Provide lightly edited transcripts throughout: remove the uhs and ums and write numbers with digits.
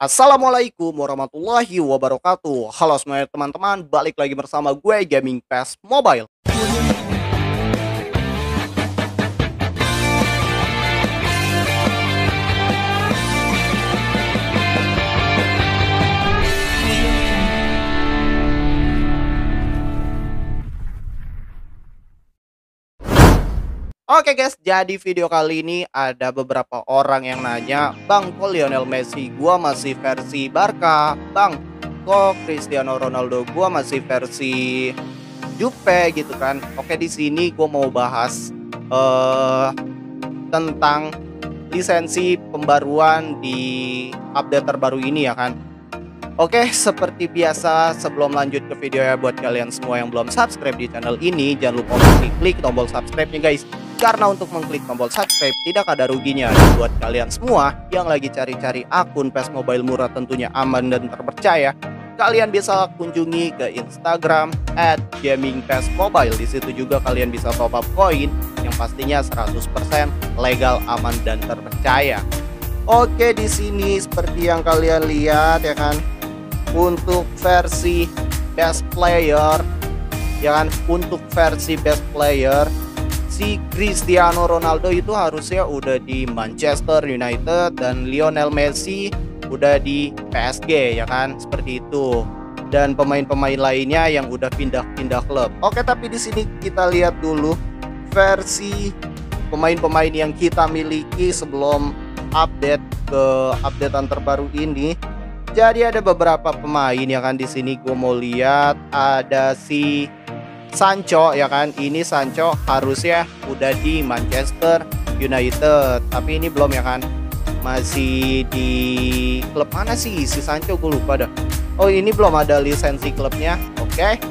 Assalamualaikum warahmatullahi wabarakatuh. Halo semuanya teman-teman, balik lagi bersama gue Gaming PES Mobile. Oke guys, jadi video kali ini ada beberapa orang yang nanya, "Bang, kok Lionel Messi gua masih versi Barca? Bang, kok Cristiano Ronaldo gua masih versi Juve gitu kan?" Oke, di sini gua mau bahas tentang lisensi pembaruan di update terbaru ini ya kan. Oke, seperti biasa sebelum lanjut ke video ya, buat kalian semua yang belum subscribe di channel ini, jangan lupa untuk klik tombol subscribe-nya guys. Karena untuk mengklik tombol subscribe tidak ada ruginya. Buat kalian semua yang lagi cari-cari akun PES Mobile murah tentunya aman dan terpercaya, kalian bisa kunjungi ke Instagram @gamingpesmobile. Di situ juga kalian bisa top up koin yang pastinya 100% legal, aman dan terpercaya. Oke, di sini seperti yang kalian lihat ya kan, untuk versi best player ya kan, untuk versi best player si Cristiano Ronaldo itu harusnya udah di Manchester United dan Lionel Messi udah di PSG ya kan, seperti itu, dan pemain-pemain lainnya yang udah pindah-pindah klub. Oke, tapi di sini kita lihat dulu versi pemain-pemain yang kita miliki sebelum update ke updatean terbaru ini. Jadi ada beberapa pemain ya kan, di sini gue mau lihat ada si Sancho ya kan, ini Sancho harusnya udah di Manchester United, tapi ini belum ya kan, masih di klub mana sih si Sancho, gue lupa dah. Oh, ini belum ada lisensi klubnya. Oke,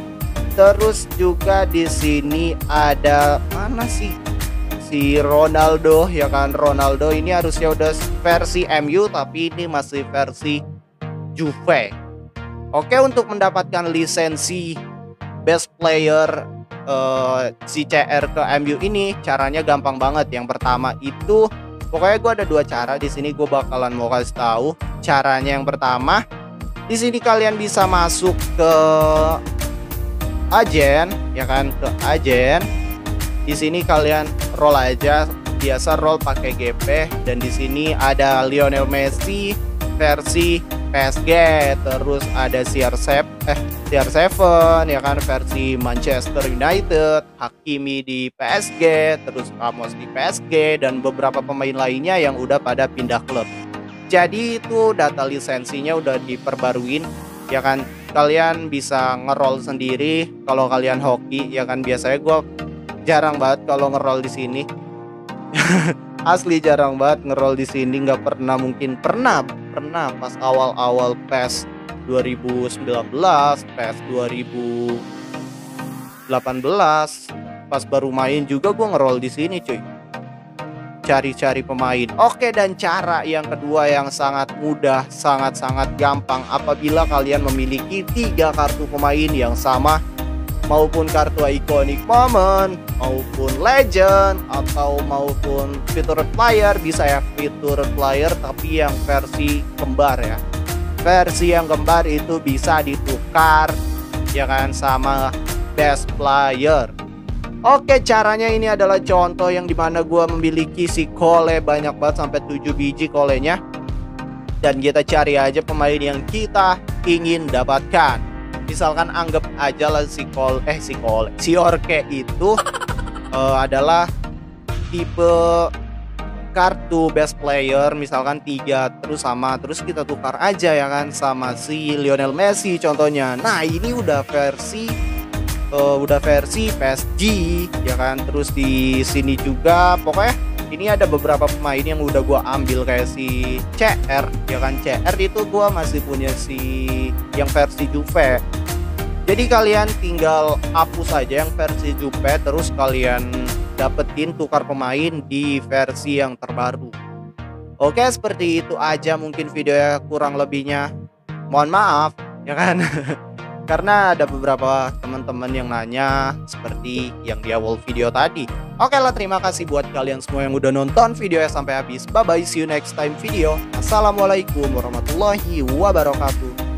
terus juga di sini ada mana sih si Ronaldo ya kan, Ronaldo ini harusnya udah versi MU tapi ini masih versi Juve. Oke, untuk mendapatkan lisensi best player CR ke MU ini caranya gampang banget. Yang pertama itu pokoknya gue ada dua cara di sini, gue bakalan mau kasih tahu caranya. Yang pertama di sini kalian bisa masuk ke agen ya kan, ke agen. Di sini kalian roll aja, biasa roll pakai GP, dan di sini ada Lionel Messi versi PSG, terus ada CR7 ya kan versi Manchester United, Hakimi di PSG, terus Kamos di PSG, dan beberapa pemain lainnya yang udah pada pindah klub. Jadi itu data lisensinya udah diperbaruin ya kan, kalian bisa ngerol sendiri kalau kalian hoki ya kan. Biasanya gue jarang banget kalau ngerol di sini asli jarang banget ngerol di sini, nggak pernah, mungkin pernah pas awal-awal PES 2019, PES 2018 pas baru main juga gue ngerol di sini cuy, cari-cari pemain. Oke, dan cara yang kedua yang sangat mudah, sangat-sangat gampang, apabila kalian memiliki 3 kartu pemain yang sama, maupun kartu Iconic Moment, maupun Legend, atau maupun Featured Player. Bisa ya Featured Player tapi yang versi kembar ya, versi yang kembar itu bisa ditukar ya kan sama Best Player. Oke, caranya ini adalah contoh yang dimana gue memiliki si Kole, banyak banget sampai 7 biji Kolenya, dan kita cari aja pemain yang kita ingin dapatkan. Misalkan anggap aja lah si Orke itu adalah tipe kartu best player misalkan 3, terus sama, terus kita tukar aja ya kan sama si Lionel Messi contohnya. Nah, ini udah versi PSG ya kan. Terus di sini juga pokoknya ini ada beberapa pemain yang udah gua ambil kayak si CR ya kan, CR itu gua masih punya si yang versi Juve. Jadi kalian tinggal hapus aja yang versi Juve, terus kalian dapetin tukar pemain di versi yang terbaru. Oke, seperti itu aja mungkin videonya, kurang lebihnya mohon maaf ya kan karena ada beberapa teman-teman yang nanya seperti yang di awal video tadi. Oke lah, terima kasih buat kalian semua yang udah nonton videonya sampai habis. Bye bye, see you next time video. Assalamualaikum warahmatullahi wabarakatuh.